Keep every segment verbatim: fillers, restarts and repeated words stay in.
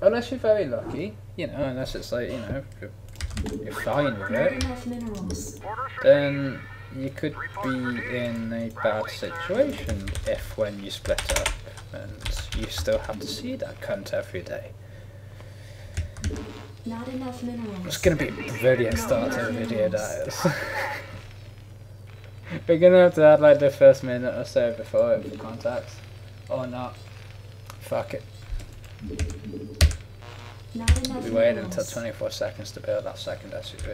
Unless you're very lucky, you know, unless it's like, you know, you're fine with it, then you could be in a bad situation if when you split up and you still have to see that cunt every day. Not enough minerals. It's gonna be a brilliant start to a video, that is. We're gonna have to add like the first minute or so before it for contacts. Or not. Fuck it. We waited until twenty-four seconds to build that second S U V.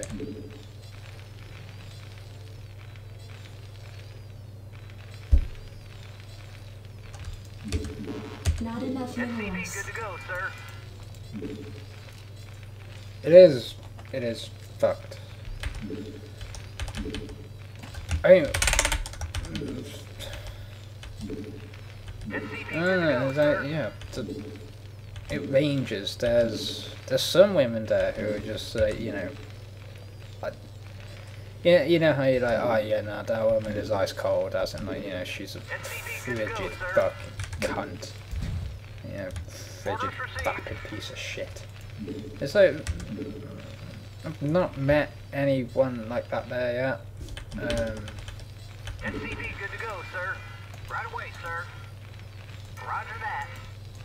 Not enough minerals. Good to go, sir. It is, it is fucked. I mean, I don't know, that, yeah, the, it ranges. There's, there's some women there who are just like, you know, like, yeah, you know how you're like, oh yeah, no, nah, that woman is ice cold, as in like, you know, she's a frigid fucking cunt, you know, frigid fucking piece of shit. It's like, I've not met anyone like that there yet. Um, S C P, good to go, sir. Right away, sir. Roger that.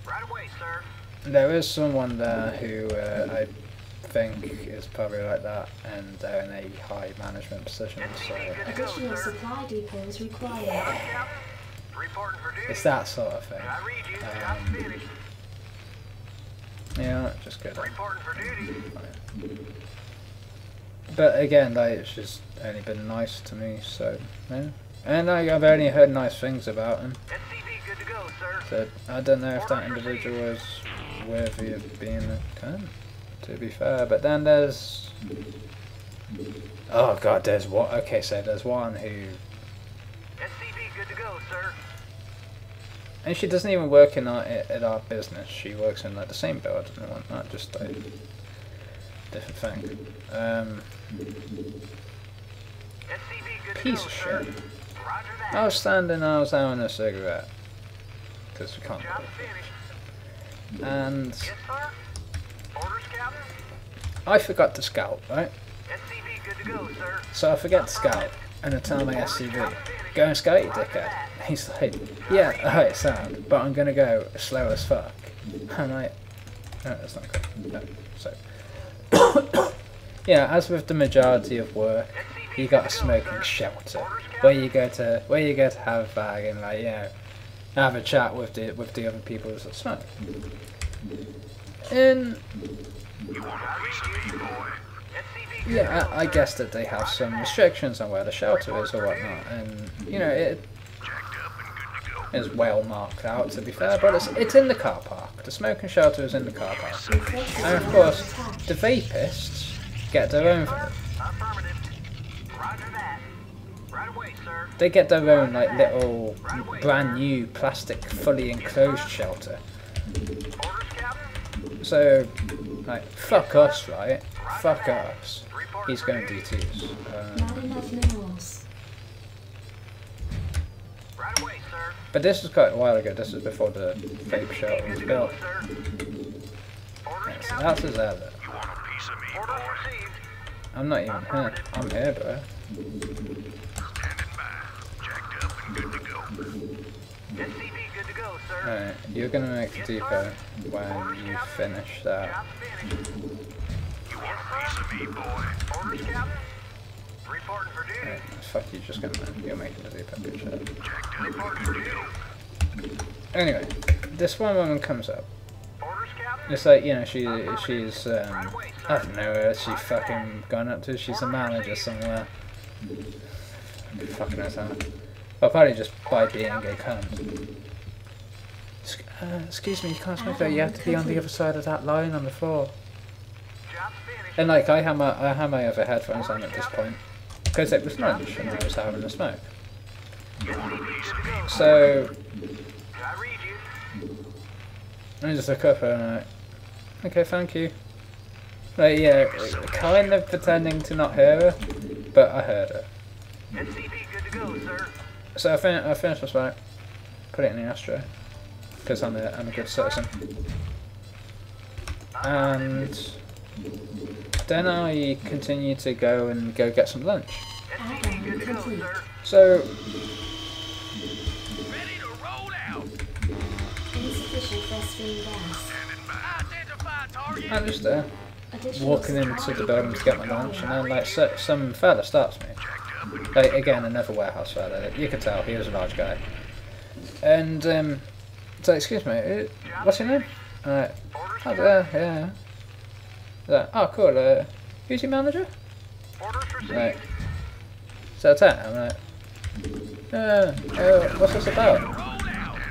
Right away, sir. There is someone there who uh, I think is probably like that, and they're in a high management position. So additional supply depots required. It's that sort of thing. I read you. I'm finished. Yeah, just good. Reporting for duty. But again, like, it's just only been nice to me, so yeah. And like, I've only heard nice things about him. S C V, good to go, sir. So I don't know if that individual is worthy of being a cunt, to be fair. But then there's, oh god, there's what? Okay, so there's one who. S C V, good to go, sir. And she doesn't even work in our at our business. She works in like the same building and whatnot, just a like, different thing. Um, piece of shit. I was standing, I was having a cigarette because we can't. And I forgot to scout, right? So I forget to scout, and I tell my S C V, "Go and scout, you dickhead." He's like, yeah, alright, sound, but I'm gonna go slow as fuck. And I, no, that's not good. No, so, yeah, as with the majority of work, you got a smoking shelter where you go to where you go to have a bag and like, you know, have a chat with the with the other people that smoke. And yeah, I, I guess that they have some restrictions on where the shelter is or whatnot, and you know it. Is well marked out, to be fair, but it's, it's in the car park. The smoking shelter is in the car park. And of course, the vapists get their own. They get their own, like, little brand new plastic, fully enclosed shelter. So, like, fuck us, right? Fuck us. He's going D Ts. Um, But this was quite a while ago, this was before the vape shelter was built. Yeah, so that's his outlet. I'm not even here. I'm here, bro. Alright, you're gonna make the depot when you finish that. Right, fuck you, just gonna you're making a depot, good shit. Anyway, this one woman comes up. It's like, you know, she she's um I don't know where she fucking gone up to, she's a manager somewhere. Fucking knows how. Well, probably just by being a cunt. Uh, excuse me, you can't smoke there, you have to be on the other side of that line on the floor. And like I had my I had my other headphones on at this point. Because it was lunch and I was having a smoke. So I just look up and I'm like, okay, thank you. Like, yeah, kind of pretending to not hear her, but I heard her. So I, fin I finished my smoke, put it in the ashtray. because I'm a, I'm a good citizen. And then I continue to go and go get some lunch. So I'm just uh, walking into the building to get my lunch, and then like so, some fella stops me. Like again, another warehouse fella. You could tell he was a large guy. And um, so excuse me, what's your name? Alright. Oh, uh, yeah. Like, oh cool. Uh, who's your manager? Like, so I tell him, I'm like, uh, uh, what's this about?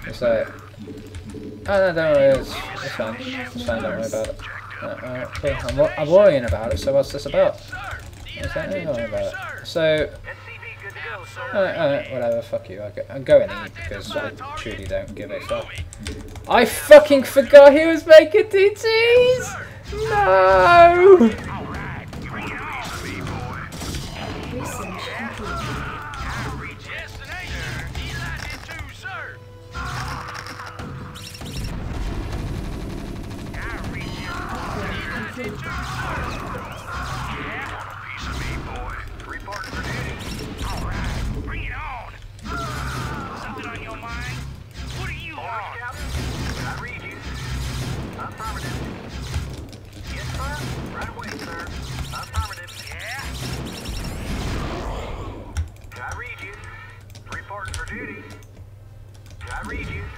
It's like, oh no, don't worry, it's, it's fine. It's fine, don't worry about it. Like, right, cool. I'm, wo I'm worrying about it. So what's this about? It's like, don't worry about it. So. Alright, alright, whatever, fuck you, I'm going to eat because I truly don't give a fuck. I fucking forgot he was making D Ts! No! I read you.